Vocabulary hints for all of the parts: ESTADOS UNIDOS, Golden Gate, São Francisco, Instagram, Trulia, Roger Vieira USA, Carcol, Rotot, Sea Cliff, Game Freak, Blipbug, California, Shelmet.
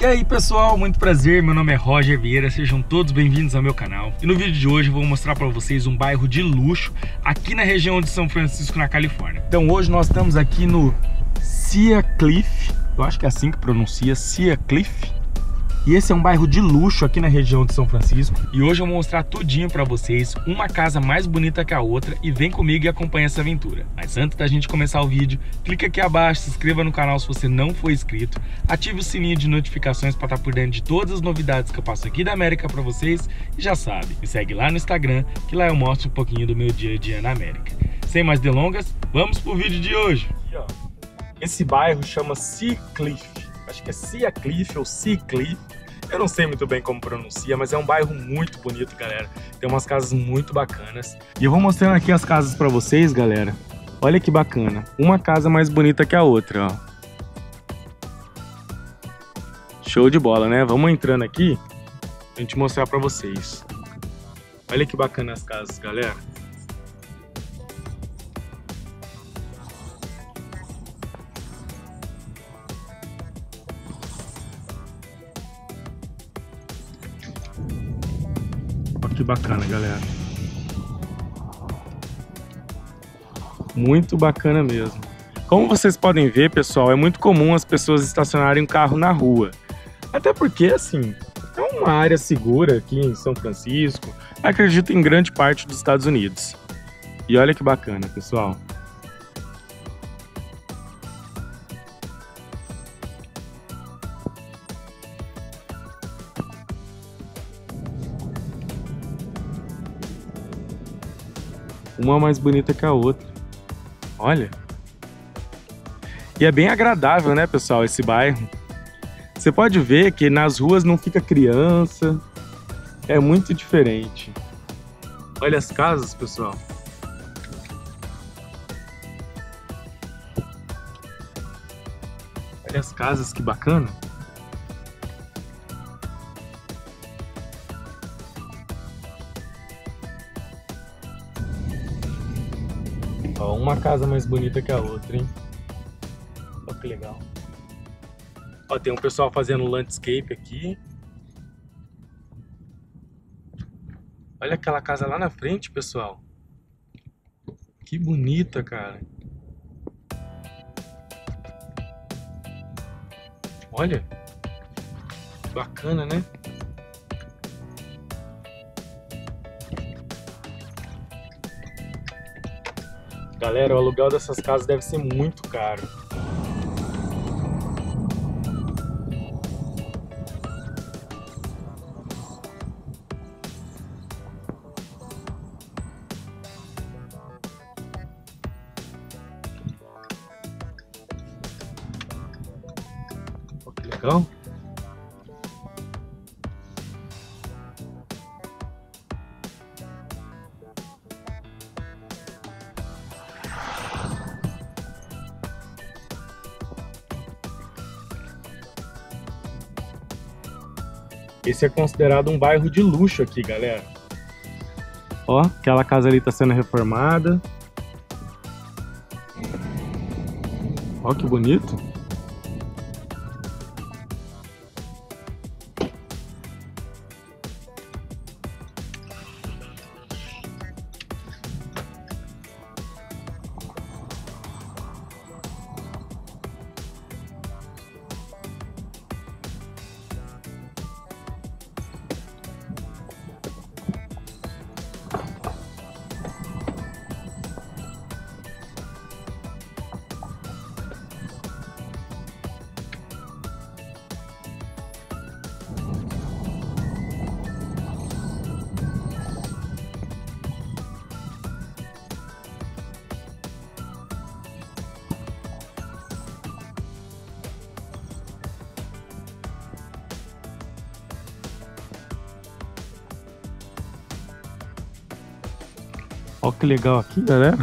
E aí pessoal, muito prazer, meu nome é Roger Vieira, sejam todos bem-vindos ao meu canal. E no vídeo de hoje eu vou mostrar para vocês um bairro de luxo aqui na região de São Francisco, na Califórnia. Então hoje nós estamos aqui no Sea Cliff, eu acho que é assim que pronuncia, Sea Cliff. E esse é um bairro de luxo aqui na região de São Francisco. E hoje eu vou mostrar tudinho pra vocês, uma casa mais bonita que a outra. E vem comigo e acompanha essa aventura. Mas antes da gente começar o vídeo, clica aqui abaixo, se inscreva no canal se você não for inscrito. Ative o sininho de notificações pra estar por dentro de todas as novidades que eu passo aqui da América pra vocês. E já sabe, me segue lá no Instagram, que lá eu mostro um pouquinho do meu dia a dia na América. Sem mais delongas, vamos pro vídeo de hoje. Esse bairro chama Sea Cliff. Acho que é Sea Cliff ou Sea Cliff. Eu não sei muito bem como pronuncia, mas é um bairro muito bonito, galera. Tem umas casas muito bacanas. E eu vou mostrando aqui as casas pra vocês, galera. Olha que bacana. Uma casa mais bonita que a outra, ó. Show de bola, né? Vamos entrando aqui pra gente mostrar pra vocês. Olha que bacana as casas, galera. Que bacana, galera. Muito bacana mesmo. Como vocês podem ver, pessoal, é muito comum as pessoas estacionarem um carro na rua. Até porque, assim, é uma área segura aqui em São Francisco. Acredito em grande parte dos Estados Unidos. E olha que bacana, pessoal. Uma mais bonita que a outra. Olha. E é bem agradável, né, pessoal, esse bairro. Você pode ver que nas ruas não fica criança. É muito diferente. Olha as casas, pessoal. Olha as casas, que bacana. Ó, uma casa mais bonita que a outra, hein? Ó, que legal. Ó, tem um pessoal fazendo landscape aqui. Olha aquela casa lá na frente, pessoal. Que bonita, cara. Olha. Bacana, né? Galera, o aluguel dessas casas deve ser muito caro. Pô, que legal. Esse é considerado um bairro de luxo aqui, galera. Ó, aquela casa ali tá sendo reformada. Ó, que bonito. Olha que legal aqui, galera.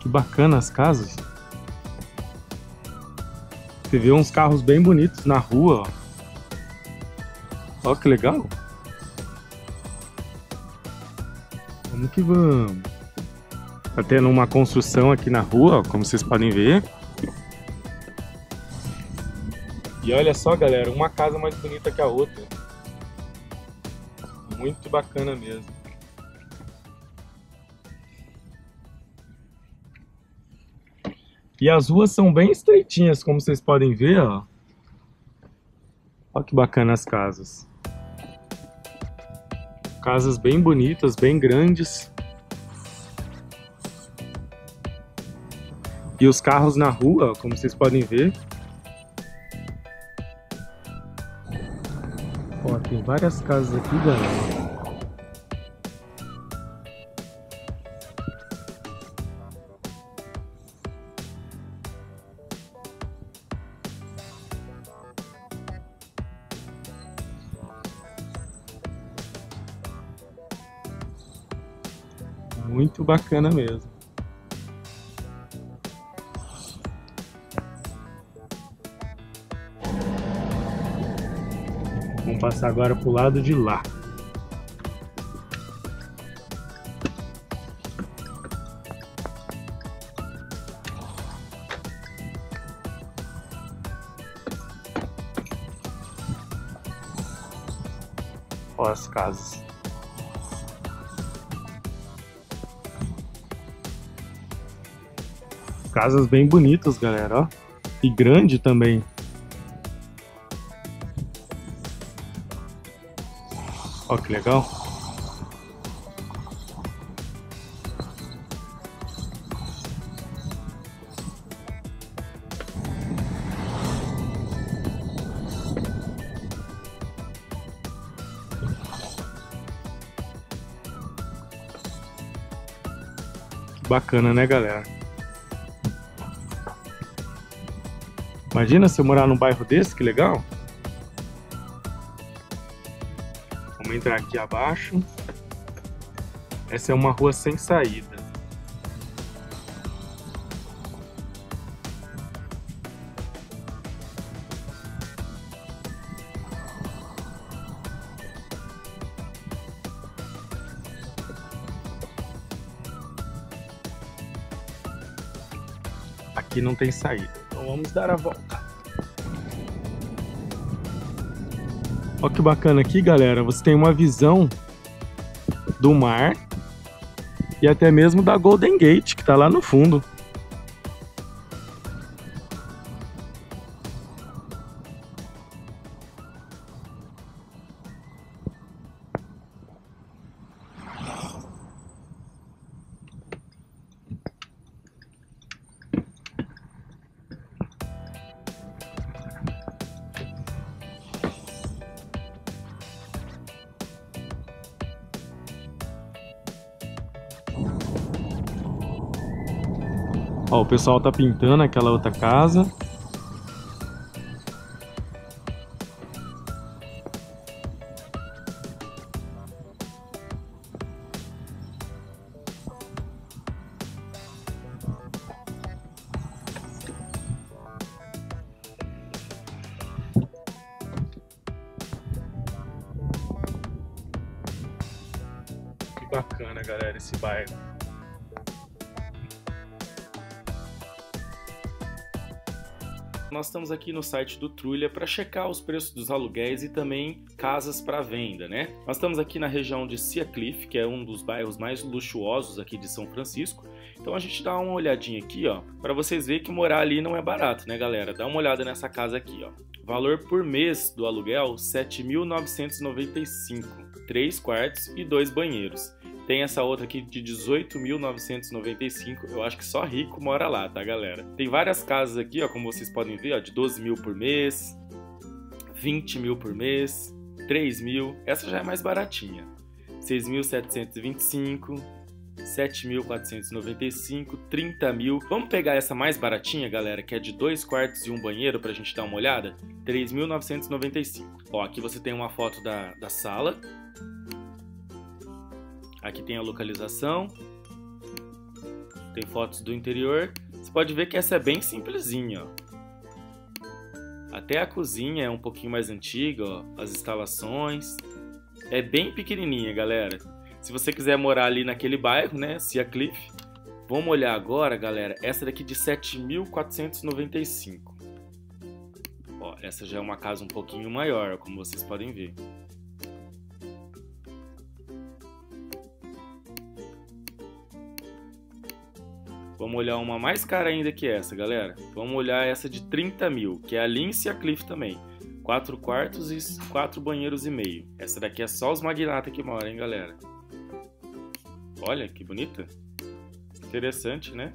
Que bacana as casas. Você vê uns carros bem bonitos na rua, ó. Olha que legal. Vamos que vamos. Tá tendo uma construção aqui na rua, ó, como vocês podem ver. E olha só, galera, uma casa mais bonita que a outra. Muito bacana mesmo. E as ruas são bem estreitinhas, como vocês podem ver, ó. Olha que bacana as casas. Casas bem bonitas, bem grandes. E os carros na rua, como vocês podem ver. Ó, tem várias casas aqui, galera. Muito bacana mesmo. Vamos passar agora pro lado de lá. Olha as casas. Casas bem bonitas, galera, ó. E grande também. Ó, que legal. Bacana, né, galera? Imagina se eu morar num bairro desse, que legal! Vamos entrar aqui abaixo. Essa é uma rua sem saída. Aqui não tem saída. Vamos dar a volta. Olha que bacana aqui, galera. Você tem uma visão do mar e até mesmo da Golden Gate, que tá lá no fundo. Ó, o pessoal tá pintando aquela outra casa. Que bacana, galera, esse bairro. Nós estamos aqui no site do Trulia para checar os preços dos aluguéis e também casas para venda, né? Nós estamos aqui na região de Sea Cliff, que é um dos bairros mais luxuosos aqui de São Francisco. Então a gente dá uma olhadinha aqui, ó, para vocês verem que morar ali não é barato, né, galera? Dá uma olhada nessa casa aqui, ó. Valor por mês do aluguel, 7.995, 3 quartos e 2 banheiros. Tem essa outra aqui de 18.995, eu acho que só rico mora lá, tá, galera? Tem várias casas aqui, ó, como vocês podem ver, ó, de 12 mil por mês, 20 mil por mês, 3 mil, essa já é mais baratinha. 6.725, 7.495, 30 mil. Vamos pegar essa mais baratinha, galera, que é de 2 quartos e 1 banheiro, pra gente dar uma olhada? 3.995. Ó, aqui você tem uma foto da sala. Aqui tem a localização, tem fotos do interior. Você pode ver que essa é bem simplesinha, ó. Até a cozinha é um pouquinho mais antiga, ó, as instalações. É bem pequenininha, galera. Se você quiser morar ali naquele bairro, né, Sea Cliff. Vamos olhar agora, galera, essa daqui de 7.495. Ó, Essa já é uma casa um pouquinho maior, como vocês podem ver. Vamos olhar uma mais cara ainda que essa, galera. Vamos olhar essa de 30 mil, que é ali em Sea Cliff também. 4 quartos e 4 banheiros e meio. Essa daqui é só os magnatas que moram, hein, galera. Olha, que bonita. Interessante, né?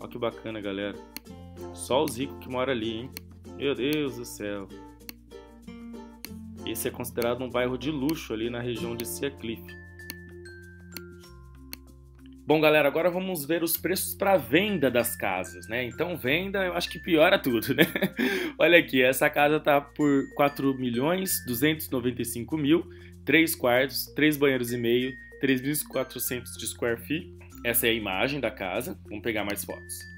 Olha que bacana, galera. Só os ricos que moram ali, hein? Meu Deus do céu. Esse é considerado um bairro de luxo ali na região de Sea Cliff. Bom, galera, agora vamos ver os preços para venda das casas, né? Então, venda, eu acho que piora tudo, né? Olha aqui, essa casa tá por 4.295.000, 3 quartos, 3 banheiros e meio, 3.400 de square feet. Essa é a imagem da casa. Vamos pegar mais fotos.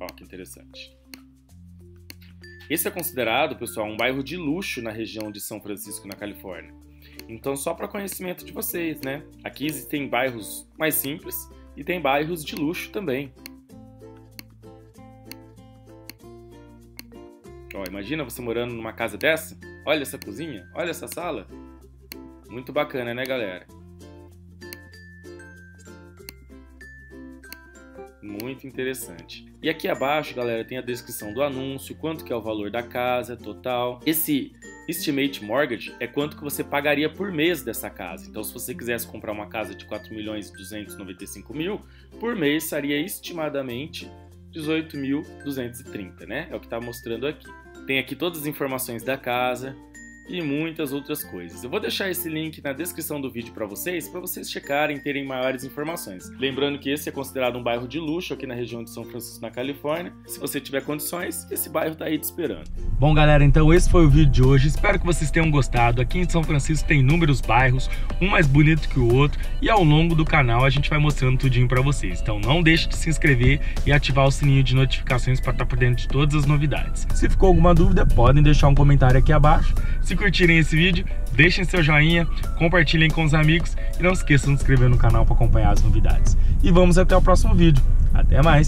Ó, que interessante. Esse é considerado, pessoal, um bairro de luxo na região de São Francisco, na Califórnia. Então, só para conhecimento de vocês, né? Aqui existem bairros mais simples e tem bairros de luxo também. Ó, imagina você morando numa casa dessa. Olha essa cozinha, olha essa sala. Muito bacana, né, galera? Muito interessante. E aqui abaixo, galera, tem a descrição do anúncio, quanto que é o valor da casa total. Esse estimate mortgage é quanto que você pagaria por mês dessa casa. Então, se você quisesse comprar uma casa de 4.295.000, por mês seria estimadamente 18.230, né? É o que está mostrando aqui. Tem aqui todas as informações da casa e muitas outras coisas. Eu vou deixar esse link na descrição do vídeo para vocês checarem e terem maiores informações. Lembrando que esse é considerado um bairro de luxo aqui na região de São Francisco, na Califórnia. Se você tiver condições, esse bairro tá aí te esperando. Bom, galera, então esse foi o vídeo de hoje. Espero que vocês tenham gostado. Aqui em São Francisco tem inúmeros bairros, um mais bonito que o outro, e ao longo do canal a gente vai mostrando tudinho para vocês. Então não deixe de se inscrever e ativar o sininho de notificações para estar por dentro de todas as novidades. Se ficou alguma dúvida, podem deixar um comentário aqui abaixo. Se curtirem esse vídeo, deixem seu joinha, compartilhem com os amigos e não esqueçam de se inscrever no canal para acompanhar as novidades. E vamos até o próximo vídeo. Até mais!